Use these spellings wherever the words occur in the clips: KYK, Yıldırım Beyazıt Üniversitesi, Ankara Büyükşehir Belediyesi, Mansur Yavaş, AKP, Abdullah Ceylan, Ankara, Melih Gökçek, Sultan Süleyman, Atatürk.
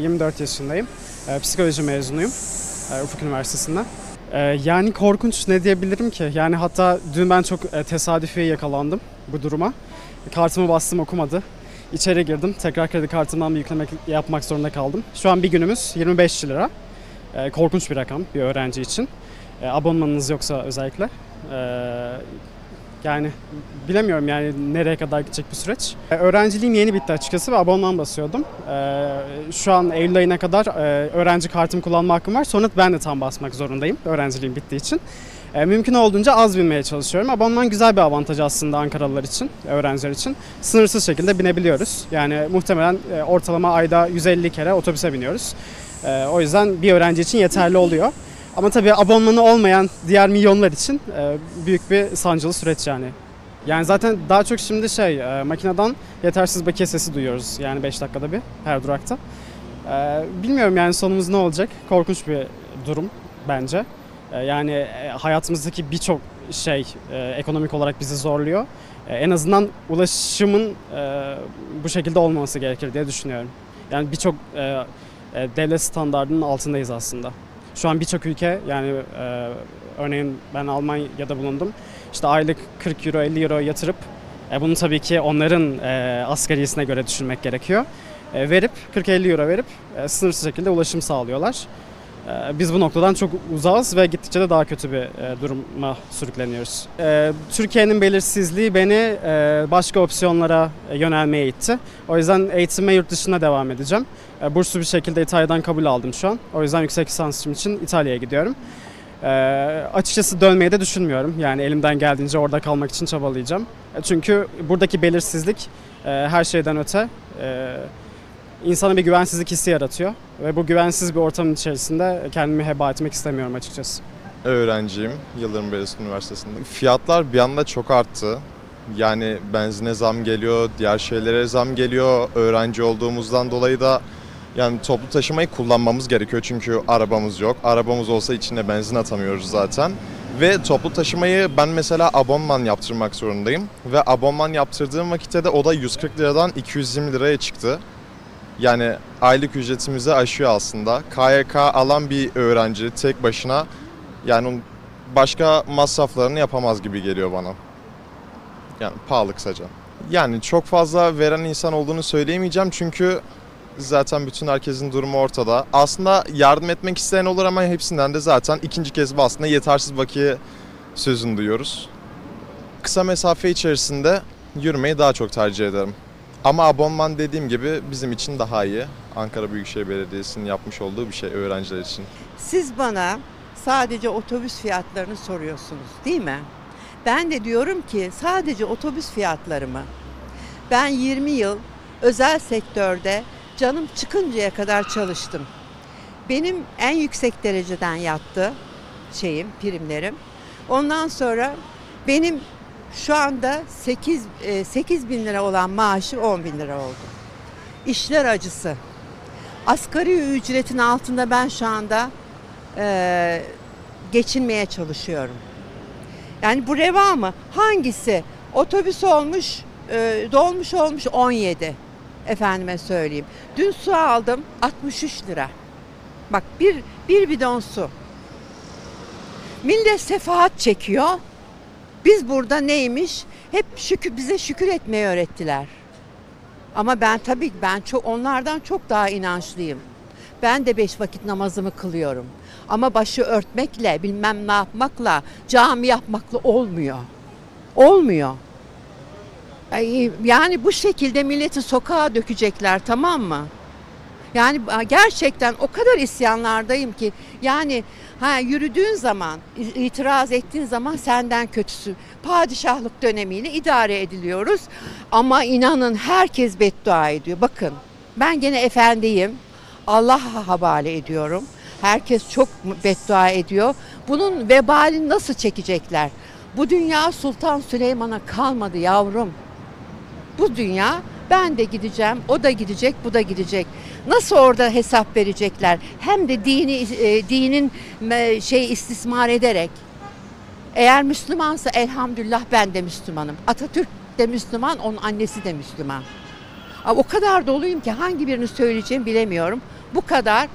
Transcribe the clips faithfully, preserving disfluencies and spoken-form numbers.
yirmi dört yaşındayım. E, psikoloji mezunuyum. E, Ufuk Üniversitesi'nden. E, yani korkunç, ne diyebilirim ki? Yani hatta dün ben çok e, tesadüfi yakalandım bu duruma. Kartımı bastım, okumadı. İçeri girdim. Tekrar kredi kartımdan bir yükleme yapmak zorunda kaldım. Şu an bir günümüz yirmi beş lira. E, korkunç bir rakam bir öğrenci için. E, abonmanınız yoksa özellikle. E, Yani bilemiyorum yani nereye kadar gidecek bu süreç. Ee, öğrenciliğim yeni bitti açıkçası ve abonman basıyordum. Ee, şu an Eylül ayına kadar e, öğrenci kartımı kullanma hakkım var. Sonra ben de tam basmak zorundayım öğrenciliğim bittiği için. E, mümkün olduğunca az binmeye çalışıyorum. Abonman güzel bir avantaj aslında Ankaralılar için, öğrenciler için. Sınırsız şekilde binebiliyoruz. Yani muhtemelen e, ortalama ayda yüz elli kere otobüse biniyoruz. E, o yüzden bir öğrenci için yeterli oluyor. Ama tabii abonmanı olmayan diğer milyonlar için büyük bir sancılı süreç yani. Yani zaten daha çok şimdi şey, makineden yetersiz bakiye sesi duyuyoruz yani beş dakikada bir her durakta. Bilmiyorum yani sonumuz ne olacak? Korkunç bir durum bence. Yani hayatımızdaki birçok şey ekonomik olarak bizi zorluyor. En azından ulaşımın bu şekilde olmaması gerekir diye düşünüyorum. Yani birçok devlet standardının altındayız aslında. Şu an birçok ülke yani e, örneğin ben Almanya'da bulundum. İşte aylık kırk euro elli euro yatırıp e, bunu tabii ki onların e, asgariyesine göre düşünmek gerekiyor. E, verip kırk elli euro verip e, sınırsız şekilde ulaşım sağlıyorlar. E, biz bu noktadan çok uzağız ve gittikçe de daha kötü bir e, duruma sürükleniyoruz. E, Türkiye'nin belirsizliği beni e, başka opsiyonlara e, yönelmeye itti. O yüzden eğitime yurt dışına devam edeceğim. Burslu bir şekilde İtalya'dan kabul aldım şu an. O yüzden yüksek lisansım için İtalya'ya gidiyorum. E, açıkçası dönmeyi de düşünmüyorum. Yani elimden geldiğince orada kalmak için çabalayacağım. E, çünkü buradaki belirsizlik e, her şeyden öte e, insana bir güvensizlik hissi yaratıyor. Ve bu güvensiz bir ortamın içerisinde kendimi heba etmek istemiyorum açıkçası. Öğrenciyim Yıldırım Beyazıt Üniversitesi'nde. Fiyatlar bir anda çok arttı. Yani benzine zam geliyor, diğer şeylere zam geliyor. Öğrenci olduğumuzdan dolayı da yani toplu taşımayı kullanmamız gerekiyor çünkü arabamız yok. Arabamız olsa içine benzin atamıyoruz zaten. Ve toplu taşımayı ben mesela abonman yaptırmak zorundayım. Ve abonman yaptırdığım vakitte de o da yüz kırk liradan iki yüz yirmi liraya çıktı. Yani aylık ücretimizi aşıyor aslında. K Y K alan bir öğrenci tek başına yani başka masraflarını yapamaz gibi geliyor bana. Yani pahalı kısaca. Yani çok fazla veren insan olduğunu söyleyemeyeceğim çünkü zaten bütün herkesin durumu ortada. Aslında yardım etmek isteyen olur ama hepsinden de zaten ikinci kez aslında yetersiz bakiye sözünü duyuyoruz. Kısa mesafe içerisinde yürümeyi daha çok tercih ederim. Ama abonman dediğim gibi bizim için daha iyi. Ankara Büyükşehir Belediyesi'nin yapmış olduğu bir şey öğrenciler için. Siz bana sadece otobüs fiyatlarını soruyorsunuz değil mi? Ben de diyorum ki sadece otobüs fiyatlarımı. Ben yirmi yıl özel sektörde canım çıkıncaya kadar çalıştım. Benim en yüksek dereceden yattı şeyim, primlerim. Ondan sonra benim şu anda sekiz bin lira olan maaşım on bin lira oldu. İşler acısı. Asgari ücretin altında ben şu anda e, geçinmeye çalışıyorum. Yani bu reva mı? Hangisi? Otobüs olmuş, e, dolmuş olmuş on yedi. Efendime söyleyeyim. Dün su aldım altmış üç lira. Bak bir, bir bidon su. Millet sefahat çekiyor. Biz burada neymiş? Hep şükür, bize şükür etmeyi öğrettiler. Ama ben tabii ben çok onlardan çok daha inançlıyım. Ben de beş vakit namazımı kılıyorum. Ama başı örtmekle, bilmem ne yapmakla, cami yapmakla olmuyor. Olmuyor. Yani bu şekilde milleti sokağa dökecekler, tamam mı? Yani gerçekten o kadar isyanlardayım ki yani ha, yürüdüğün zaman, itiraz ettiğin zaman senden kötüsü. Padişahlık dönemiyle idare ediliyoruz ama inanın herkes beddua ediyor. Bakın ben gene efendiyim, Allah'a havale ediyorum. Herkes çok beddua ediyor. Bunun vebalini nasıl çekecekler? Bu dünya Sultan Süleyman'a kalmadı yavrum. Bu dünya ben de gideceğim, o da gidecek, bu da gidecek. Nasıl orada hesap verecekler? Hem de dini, e, dinin e, şey istismar ederek. Eğer Müslümansa elhamdülillah ben de Müslümanım. Atatürk de Müslüman, onun annesi de Müslüman. O kadar doluyum ki hangi birini söyleyeceğimi bilemiyorum. bu kadar.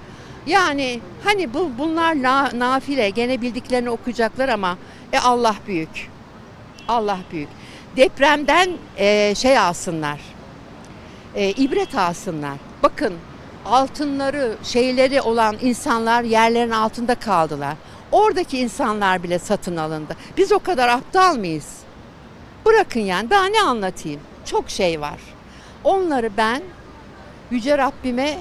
Yani hani bu bunlar na, nafile gene bildiklerini okuyacaklar ama e, Allah büyük. Allah büyük. Depremden e, şey alsınlar. E, ibret alsınlar. Bakın altınları, şeyleri olan insanlar yerlerin altında kaldılar. Oradaki insanlar bile satın alındı. Biz o kadar aptal mıyız? Bırakın yani, daha ne anlatayım? Çok şey var. Onları ben Yüce Rabbime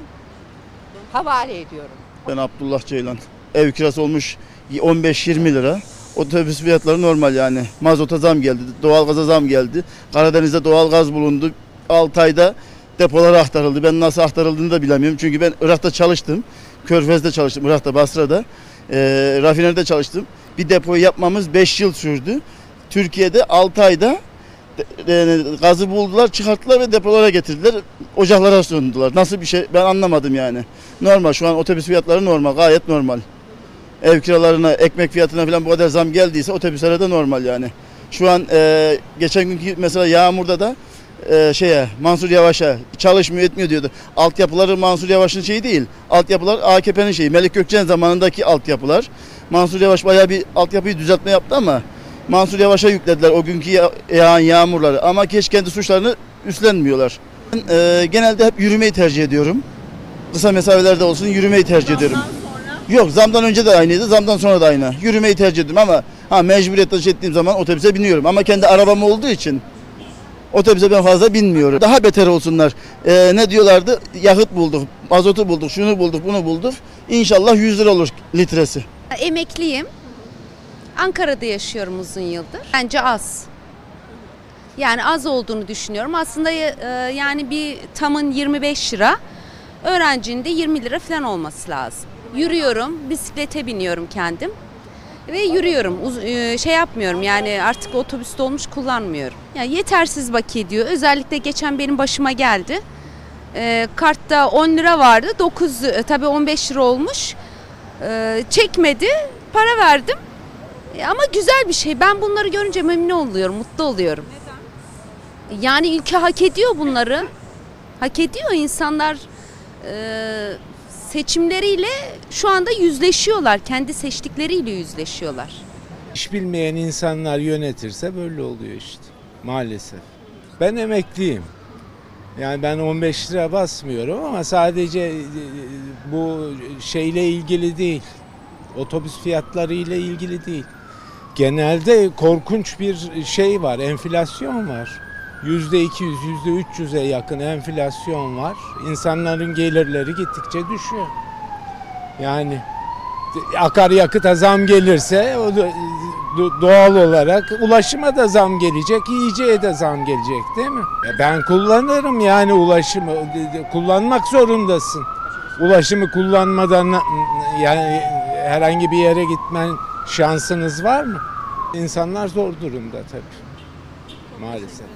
havale ediyorum. Ben Abdullah Ceylan. Ev kirası olmuş on beş yirmi lira. Otobüs fiyatları normal yani. Mazota zam geldi, doğalgaza zam geldi. Karadeniz'de doğalgaz bulundu. altı ayda depolara aktarıldı. Ben nasıl aktarıldığını da bilemiyorum. Çünkü ben Irak'ta çalıştım. Körfez'de çalıştım, Irak'ta, Basra'da. E, rafineride çalıştım. Bir depoyu yapmamız beş yıl sürdü. Türkiye'de altı ayda e, gazı buldular, çıkarttılar ve depolara getirdiler. Ocaklara sundular. Nasıl bir şey ben anlamadım yani. Normal şu an otobüs fiyatları normal, gayet normal. Ev kiralarına, ekmek fiyatına falan bu kadar zam geldiyse otobüslere de normal yani. Şu an e, geçen günkü mesela yağmurda da e, şeye Mansur Yavaş'a çalışmıyor etmiyor diyordu. Altyapıları Mansur Yavaş'ın şeyi değil. Altyapılar A K P'nin şeyi. Melih Gökçek'in zamanındaki altyapılar. Mansur Yavaş bayağı bir altyapıyı düzeltme yaptı ama Mansur Yavaş'a yüklediler o günkü yağan yağmurları ama keşke kendi suçlarını üstlenmiyorlar. Ben e, genelde hep yürümeyi tercih ediyorum. Kısa mesafelerde olsun yürümeyi tercih ediyorum. Yok, zamdan önce de aynıydı, zamdan sonra da aynı. Yürümeyi tercih ettim ama ha, mecburiyet taşı ettiğim zaman otobüse biniyorum. Ama kendi arabam olduğu için otobüse ben fazla binmiyorum. Daha beter olsunlar. Ee, ne diyorlardı? Yakıt bulduk, azotu bulduk, şunu bulduk, bunu bulduk. İnşallah yüz lira olur litresi. Emekliyim. Ankara'da yaşıyorum uzun yıldır. Bence az. Yani az olduğunu düşünüyorum. Aslında e, yani bir tamın yirmi beş lira, öğrencinin de yirmi lira falan olması lazım. Yürüyorum, bisiklete biniyorum kendim ve yürüyorum. Uz şey yapmıyorum yani, artık otobüs dolmuş kullanmıyorum. Yani yetersiz bakiye diyor. Özellikle geçen benim başıma geldi. E, kartta on lira vardı, dokuz tabii on beş lira olmuş. E, çekmedi, para verdim. E, ama güzel bir şey. Ben bunları görünce memnun oluyorum, mutlu oluyorum. Neden? Yani ülke hak ediyor bunları. Hak ediyor insanlar. E, Seçimleriyle şu anda yüzleşiyorlar. Kendi seçtikleriyle yüzleşiyorlar. İş bilmeyen insanlar yönetirse böyle oluyor işte. Maalesef. Ben emekliyim. Yani ben on beş lira basmıyorum ama sadece bu şeyle ilgili değil. Otobüs fiyatlarıyla ilgili değil. Genelde korkunç bir şey var. Enflasyon var. yüzde iki yüz, yüzde üç yüze yakın enflasyon var. İnsanların gelirleri gittikçe düşüyor. Yani akaryakıta zam gelirse o da, doğal olarak ulaşıma da zam gelecek, yiyeceğe de zam gelecek değil mi? Ya ben kullanırım yani ulaşımı. Kullanmak zorundasın. Ulaşımı kullanmadan yani herhangi bir yere gitmen şansınız var mı? İnsanlar zor durumda tabii. Maalesef.